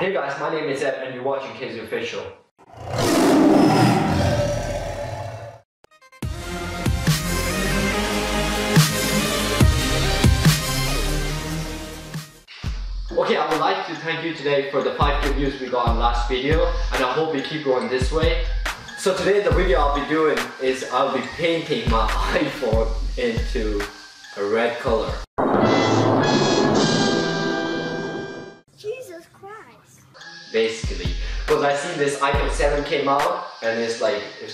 Hey guys, my name is Ev and you're watching KZ Official. Okay, I would like to thank you today for the 5K views we got on last video, and I hope we keep going this way. So today the video I'll be doing is I'll be painting my iPhone into a red color. Jesus Christ. Basically, because I see this iPhone 7 came out and it's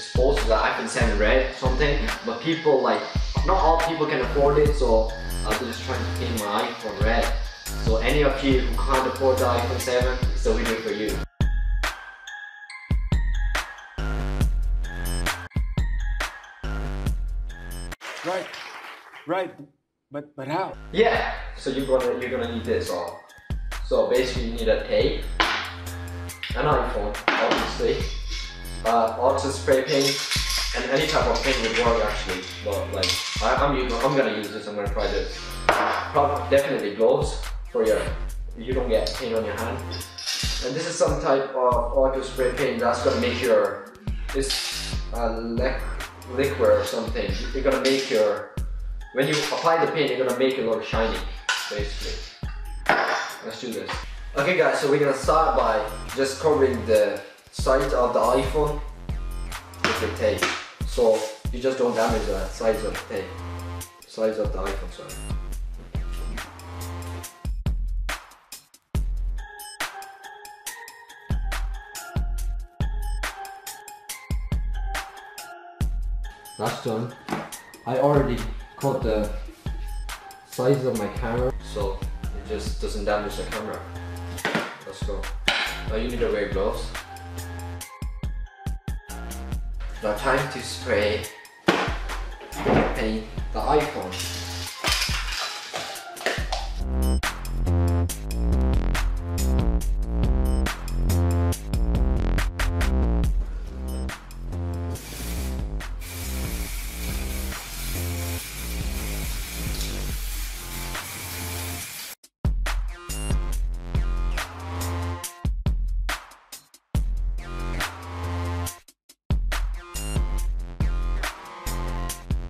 supposed to be like iPhone 7 Red something, but people not all people can afford it, so I'm just trying to paint my iPhone red. So any of you who can't afford the iPhone 7, it's a video for you. Right, but how? Yeah, so you're gonna need this all. So basically, you need a tape, an iPhone, obviously, oxo spray paint, and any type of paint would work actually. But I'm gonna use this. I'm gonna try this. Probably definitely gloves for you don't get paint on your hand. And this is some type of oxo spray paint that's gonna make your liquid or something. You're gonna make your when you apply the paint, you're gonna make it look shiny, basically. Let's do this. Okay guys, so we're gonna start by just covering the sides of the iPhone with the tape. So you just don't damage the sides of the tape. Sides of the iPhone, sorry. That's done. I already cut the sides of my camera, so just doesn't damage the camera. Let's go. Now you need to wear gloves. Now time to spray paint the iPhone.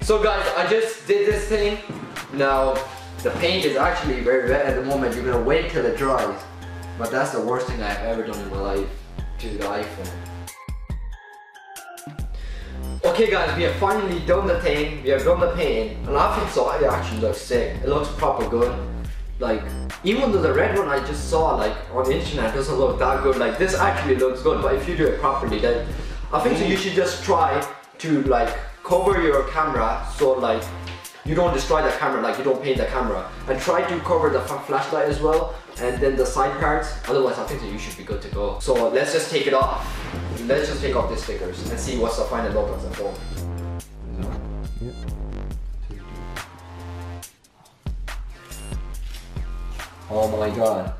So guys, I just did this thing. Now the paint is actually very wet at the moment. You're gonna wait till it dries, but that's the worst thing I've ever done in my life to the iPhone. Okay guys, we have finally done the thing. We have done the paint, and I think so. It actually looks sick. It looks proper good. Like even though the red one I just saw on the internet doesn't look that good, this actually looks good. But if you do it properly, then I think so. You should just try to cover your camera so you don't destroy the camera, you don't paint the camera, and try to cover the flashlight as well, and then the side parts. Otherwise I think that you should be good to go. So let's just take it off. Let's just take off the stickers and see what's the final look on the phone. Oh my god,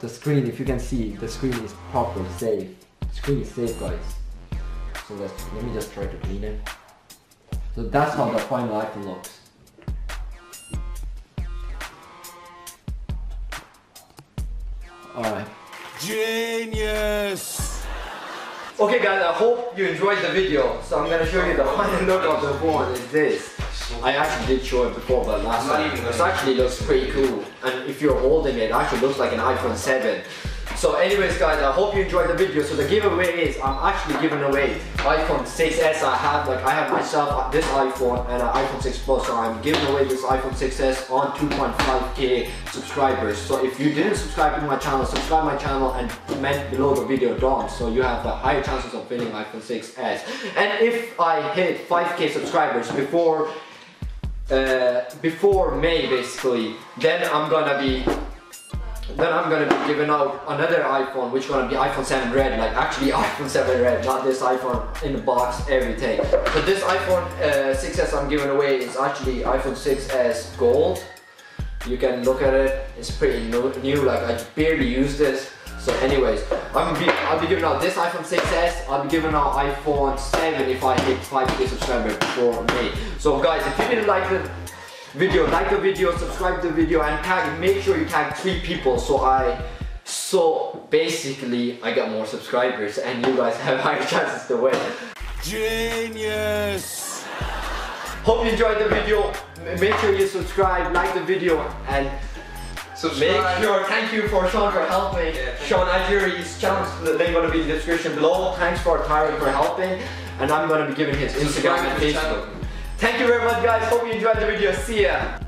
the screen, if you can see, the screen is proper, safe. The screen is safe guys. So let me just try to clean it. So that's how the final iPhone looks. Alright. Genius! Okay guys, I hope you enjoyed the video. So I'm gonna show you the final look of the phone is this. I actually did show it before, but last time. This actually looks pretty cool. And if you're holding it, it actually looks like an iPhone 7. So anyways guys, I hope you enjoyed the video. So the giveaway is, I'm actually giving away iPhone 6s I have myself this iPhone and an iPhone 6 Plus. So I'm giving away this iPhone 6s on 2.5k subscribers. So if you didn't subscribe to my channel, subscribe my channel and comment below the video down, so you have the higher chances of winning iPhone 6s. And if I hit 5k subscribers before May basically, then I'm gonna be giving out another iPhone, which is gonna be iPhone 7 Red, actually iPhone 7 Red, not this iPhone in the box, everything. But this iPhone 6s I'm giving away is actually iPhone 6s Gold. You can look at it, it's pretty new, I barely use this. So anyways, I'll be giving out this iPhone 6s, I'll be giving out iPhone 7 if I hit 5k subscribers before May. So guys, if you didn't like it, like the video, subscribe to the video, and tag, make sure you tag 3 people so I So basically I got more subscribers and you guys have higher chances to win. Genius! Hope you enjoyed the video. Make sure you subscribe, like the video, and subscribe. Make sure, thank you for Sean for helping. Yeah, Sean Ijere's channel, the link gonna be in the description below. Thanks for Tyron for helping, and I'm gonna be giving his Instagram and Facebook. Thank you very much guys, hope you enjoyed the video, see ya!